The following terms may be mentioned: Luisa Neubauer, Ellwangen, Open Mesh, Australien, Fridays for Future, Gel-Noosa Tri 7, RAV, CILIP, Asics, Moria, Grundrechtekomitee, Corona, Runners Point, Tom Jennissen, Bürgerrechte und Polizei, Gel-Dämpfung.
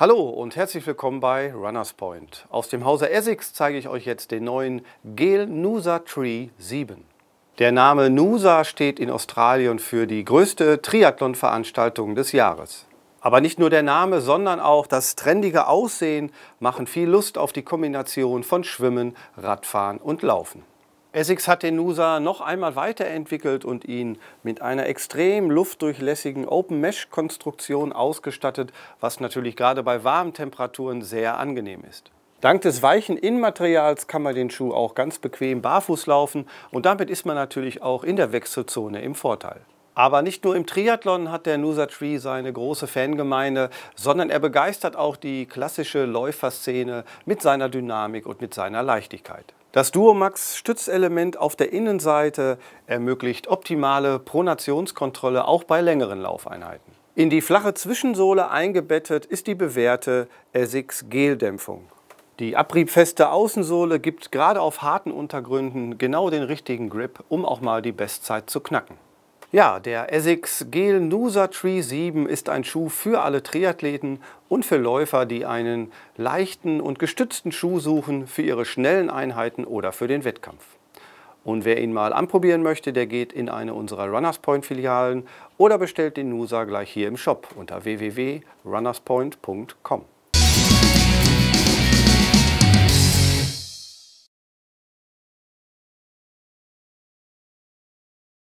Hallo und herzlich willkommen bei Runners Point. Aus dem Hause Asics zeige ich euch jetzt den neuen Gel-Noosa Tri 7. Der Name Noosa steht in Australien für die größte Triathlon-Veranstaltung des Jahres. Aber nicht nur der Name, sondern auch das trendige Aussehen machen viel Lust auf die Kombination von Schwimmen, Radfahren und Laufen. Asics hat den Noosa noch einmal weiterentwickelt und ihn mit einer extrem luftdurchlässigen Open Mesh Konstruktion ausgestattet, was natürlich gerade bei warmen Temperaturen sehr angenehm ist. Dank des weichen Innenmaterials kann man den Schuh auch ganz bequem barfuß laufen und damit ist man natürlich auch in der Wechselzone im Vorteil. Aber nicht nur im Triathlon hat der Noosa Tri seine große Fangemeinde, sondern er begeistert auch die klassische Läuferszene mit seiner Dynamik und mit seiner Leichtigkeit. Das Duomax-Stützelement auf der Innenseite ermöglicht optimale Pronationskontrolle auch bei längeren Laufeinheiten. In die flache Zwischensohle eingebettet ist die bewährte Asics Gel-Dämpfung. Die abriebfeste Außensohle gibt gerade auf harten Untergründen genau den richtigen Grip, um auch mal die Bestzeit zu knacken. Ja, der Asics Gel-Noosa Tri 7 ist ein Schuh für alle Triathleten und für Läufer, die einen leichten und gestützten Schuh suchen für ihre schnellen Einheiten oder für den Wettkampf. Und wer ihn mal anprobieren möchte, der geht in eine unserer Runners Point Filialen oder bestellt den Noosa gleich hier im Shop unter www.runnerspoint.com.